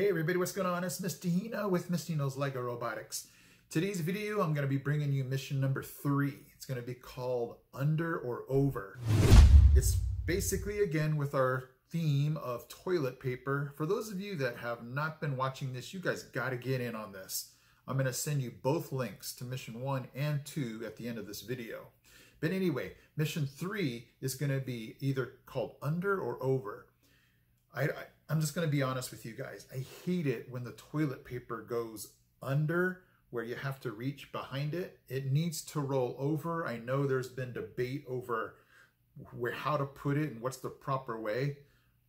Hey everybody, what's going on? It's Mr. Hino with Mr. Hino's LEGO Robotics. Today's video, I'm going to be bringing you mission number 3. It's going to be called Under or Over. It's basically, again, with our theme of toilet paper. For those of you that have not been watching this, you guys got to get in on this. I'm going to send you both links to mission 1 and 2 at the end of this video. But anyway, mission 3 is going to be either called Under or Over. I'm just going to be honest with you guys. I hate it when the toilet paper goes under where you have to reach behind it. It needs to roll over. I know there's been debate over where, how to put it and what's the proper way.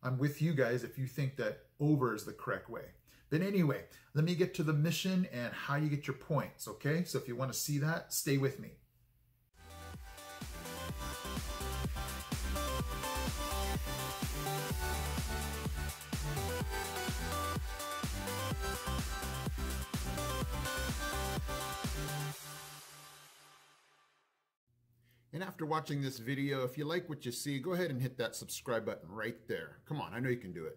I'm with you guys if you think that over is the correct way. But anyway, let me get to the mission and how you get your points, okay? So if you want to see that, stay with me. And after watching this video, if you like what you see, go ahead and hit that subscribe button right there. Come on, I know you can do it.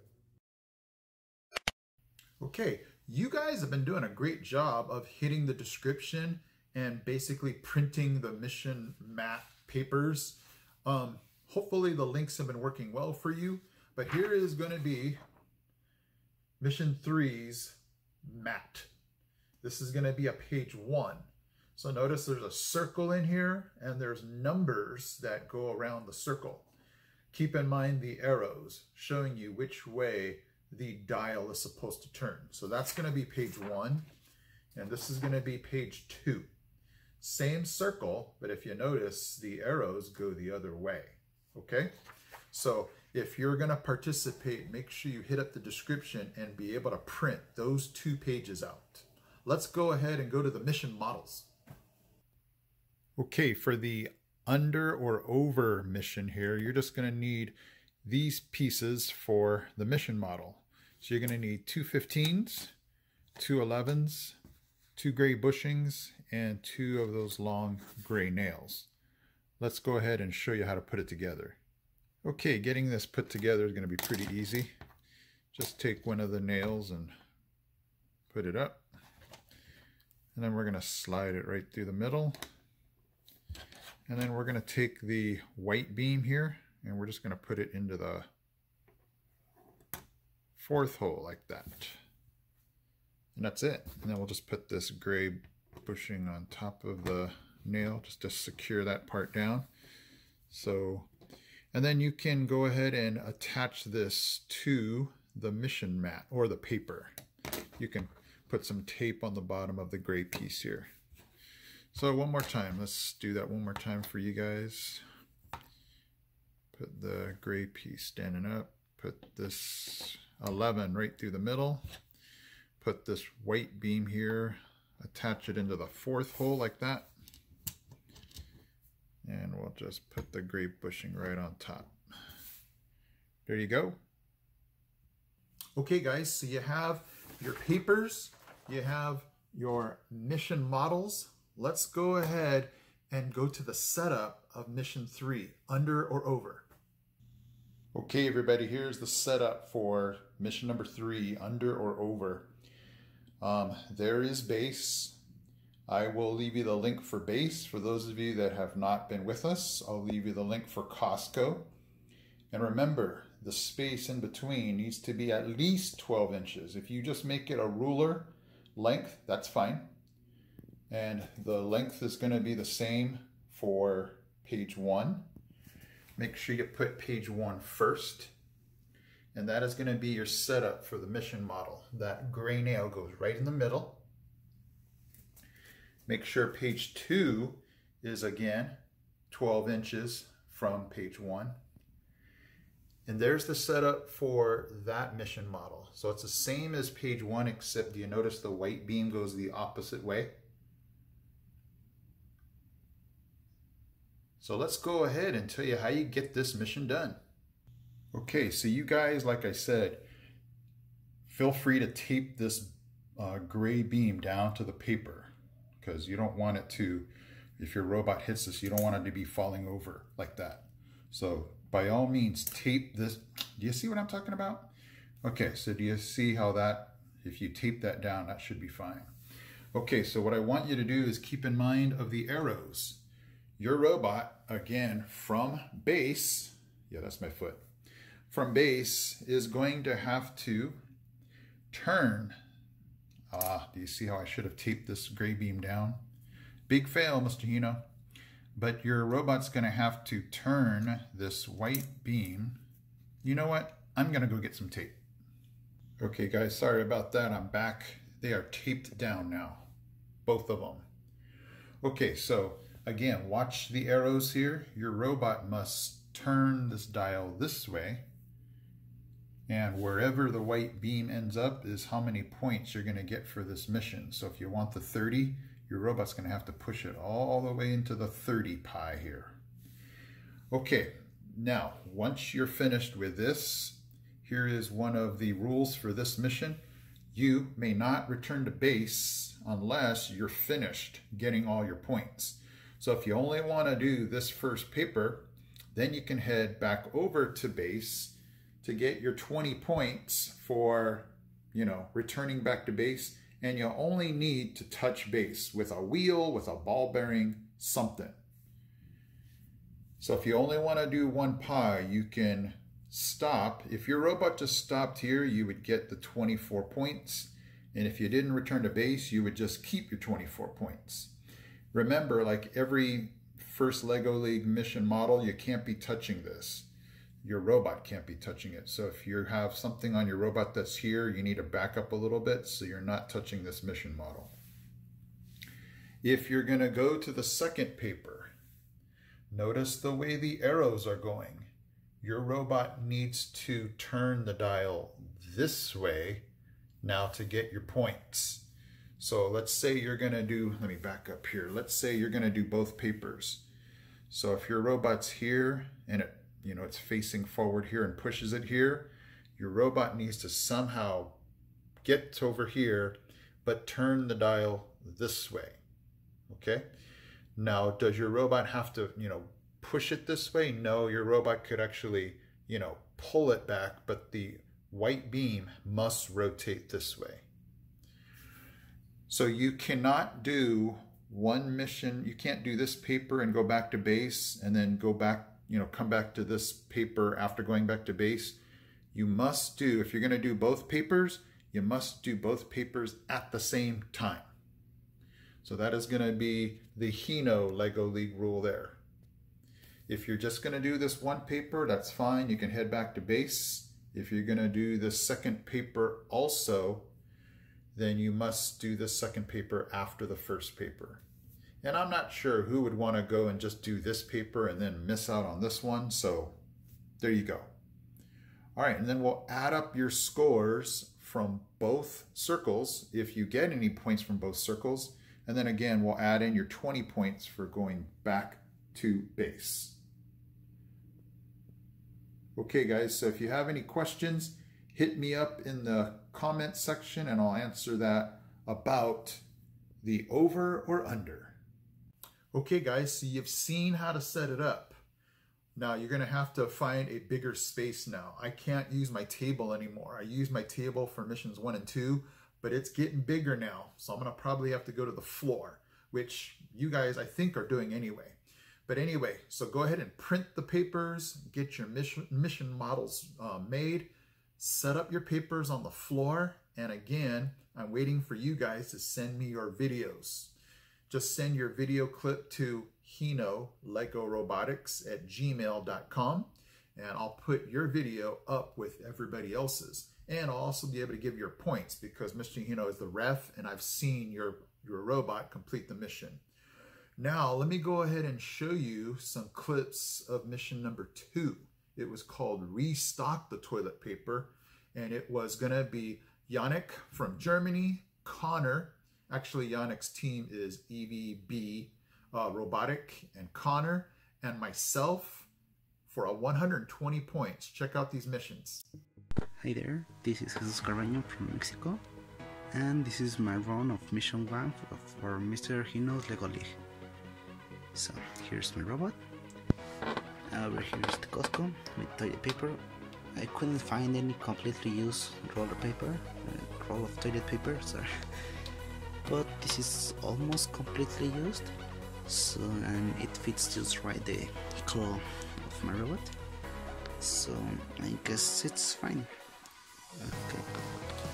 Okay, you guys have been doing a great job of hitting the description and basically printing the mission map papers. Hopefully the links have been working well for you, but here is going to be mission 3's map. This is going to be a page 1. So notice there's a circle in here and there's numbers that go around the circle. Keep in mind the arrows showing you which way the dial is supposed to turn. So that's going to be page 1 and this is going to be page 2. Same circle, but if you notice the arrows go the other way. Okay? So if you're going to participate, make sure you hit up the description and be able to print those 2 pages out. Let's go ahead and go to the mission models. Okay, for the under or over mission here, you're just going to need these pieces for the mission model. So you're going to need 2 15s, 2 11s, 2 gray bushings, and 2 of those long gray nails. Let's go ahead and show you how to put it together. Okay, getting this put together is going to be pretty easy. Just take one of the nails and put it up. And then we're going to slide it right through the middle. And then we're going to take the white beam here and we're just going to put it into the 4th hole like that. And that's it. And then we'll just put this gray bushing on top of the nail just to secure that part down. So, and then you can go ahead and attach this to the mission mat or the paper. You can put some tape on the bottom of the gray piece here. So one more time, let's do that one more time for you guys. Put the gray piece standing up, put this 11 right through the middle, put this white beam here, attach it into the 4th hole like that, and we'll just put the gray bushing right on top. There you go. Okay guys, so you have your papers, you have your mission models. Let's go ahead and go to the setup of mission 3, under or over. Okay everybody, here's the setup for mission number 3, under or over. There is base. I will leave you the link for base. For those of you that have not been with us, I'll leave you the link for Costco. And remember, the space in between needs to be at least 12 inches. If you just make it a ruler length, that's fine. And the length is going to be the same for page 1. Make sure you put page 1 first. And that is going to be your setup for the mission model. That gray nail goes right in the middle. Make sure page 2 is again 12 inches from page 1. And there's the setup for that mission model. So it's the same as page 1, except do you notice the white beam goes the opposite way? So let's go ahead and tell you how you get this mission done. Okay, so you guys, like I said, feel free to tape this gray beam down to the paper because you don't want it to, if your robot hits this, you don't want it to be falling over like that. So by all means, tape this. Do you see what I'm talking about? Okay, so do you see how that If you tape that down, that should be fine. Okay, so what I want you to do is keep in mind of the arrows. Your robot, again, from base, yeah, that's my foot, from base is going to have to turn. Ah, do you see how I should have taped this gray beam down? Big fail, Mr. Hino. But your robot's gonna have to turn this white beam. You know what? I'm gonna go get some tape. Okay guys, sorry about that, I'm back. They are taped down now, both of them. Okay, so again, watch the arrows here. Your robot must turn this dial this way, and wherever the white beam ends up is how many points you're gonna get for this mission. So if you want the 30, your robot's gonna have to push it all the way into the 30 pi here. Okay, now, once you're finished with this, here is one of the rules for this mission. You may not return to base unless you're finished getting all your points. So if you only wanna do this first paper, then you can head back over to base to get your 20 points for, you know, returning back to base, and you only need to touch base with a wheel, with a ball bearing, something. So if you only want to do one pi, you can stop. If your robot just stopped here, you would get the 24 points. And if you didn't return to base, you would just keep your 24 points. Remember, like every first LEGO League mission model, you can't be touching this. Your robot can't be touching it. So if you have something on your robot that's here, you need to back up a little bit so you're not touching this mission model. If you're gonna go to the second paper, notice the way the arrows are going. Your robot needs to turn the dial this way now to get your points. So let's say you're gonna do, let me back up here. Let's say you're gonna do both papers. So if your robot's here and it, you know, it's facing forward here and pushes it here, your robot needs to somehow get over here, but turn the dial this way, okay? Now, does your robot have to, you know, push it this way? No, your robot could actually, you know, pull it back, but the white beam must rotate this way. So you cannot do one mission, you can't do this paper and go back to base and then go back, you know, come back to this paper after going back to base. You must do, if you're going to do both papers, you must do both papers at the same time. So that is going to be the Hino LEGO League rule there. If you're just going to do this one paper, that's fine. You can head back to base. If you're going to do the second paper also, then you must do the second paper after the first paper. And I'm not sure who would want to go and just do this paper and then miss out on this one. So there you go. All right, and then we'll add up your scores from both circles if you get any points from both circles. And then again, we'll add in your 20 points for going back to base. Okay guys, so if you have any questions, hit me up in the comment section and I'll answer that about the over or under. Okay guys, so you've seen how to set it up. Now you're gonna have to find a bigger space now. I can't use my table anymore. I use my table for missions 1 and 2, but it's getting bigger now. So I'm gonna probably have to go to the floor, which you guys I think are doing anyway. But anyway, so go ahead and print the papers, get your mission models made, set up your papers on the floor. And again, I'm waiting for you guys to send me your videos. Just send your video clip to HinoLegoRobotics@gmail.com and I'll put your video up with everybody else's. And I'll also be able to give your points because Mr. Hino is the ref and I've seen your robot complete the mission. Now, let me go ahead and show you some clips of mission number 2. It was called Restock the Toilet Paper, and it was gonna be Yannick from Germany, Connor. Actually, Yannick's team is EVB Robotic and Connor and myself for a 120 points. Check out these missions. Hi there, this is Jesus Carreño from Mexico, and this is my run of Mission 1 for Mr. Hino's LEGO League. So, here's my robot. Over here is the Costco with toilet paper. I couldn't find any completely used roller paper. roll of toilet paper, sorry. But this is almost completely used, so and it fits just right the claw of my robot, so I guess it's fine. Okay,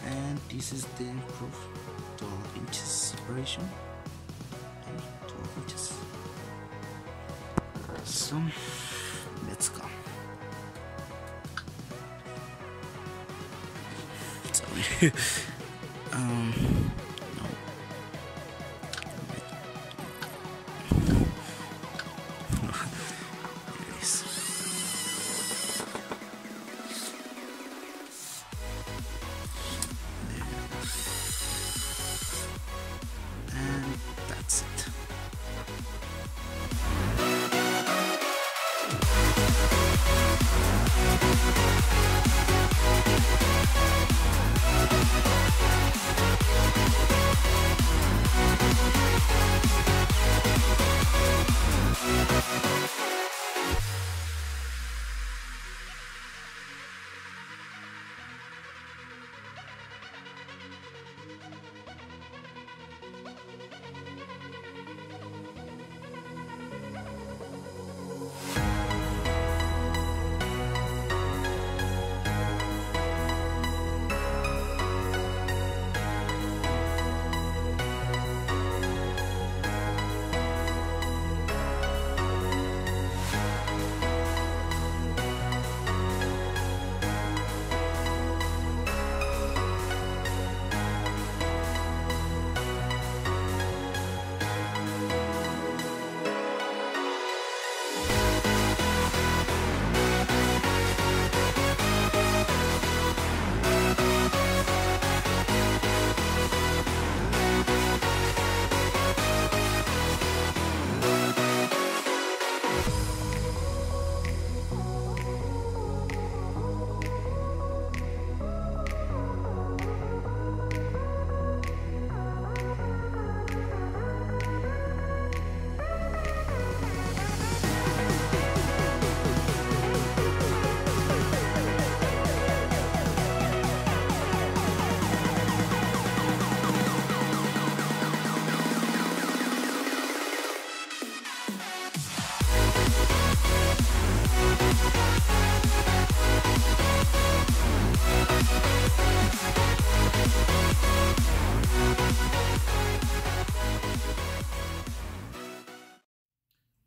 and this is the improved 12 inches separation, 12 inches, so let's go. Sorry.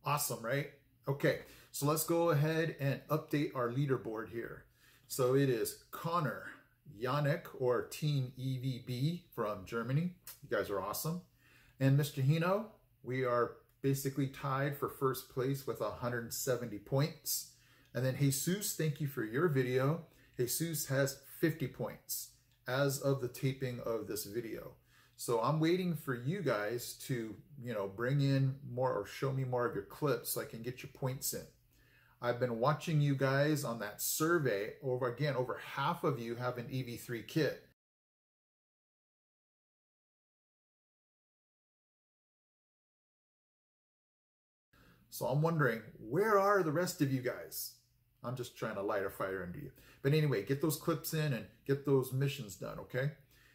Awesome, right? Okay, so let's go ahead and update our leaderboard here. So it is Connor, Yannick, or Team EVB from Germany. You guys are awesome. And Mr. Hino, we are basically tied for first place with 170 points. And then Jesus, thank you for your video. Jesus has 50 points as of the taping of this video. So I'm waiting for you guys to, you know, bring in more or show me more of your clips so I can get your points in. I've been watching you guys on that survey. Over half of you have an EV3 kit. So I'm wondering, where are the rest of you guys? I'm just trying to light a fire under you. But anyway, get those clips in and get those missions done, okay?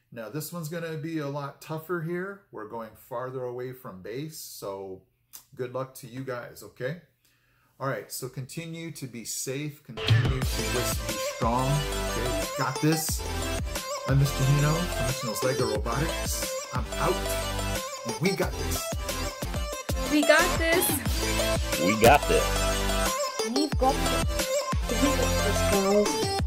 Now this one's going to be a lot tougher here. We're going farther away from base, so good luck to you guys, okay? All right, so continue to be safe, continue to just be strong. Okay, we got this. I'm Mr. Hino, from Mr. Hino's LEGO Robotics. I'm out, and we got this. We got this. We got this. We've got this. We've got this, guys.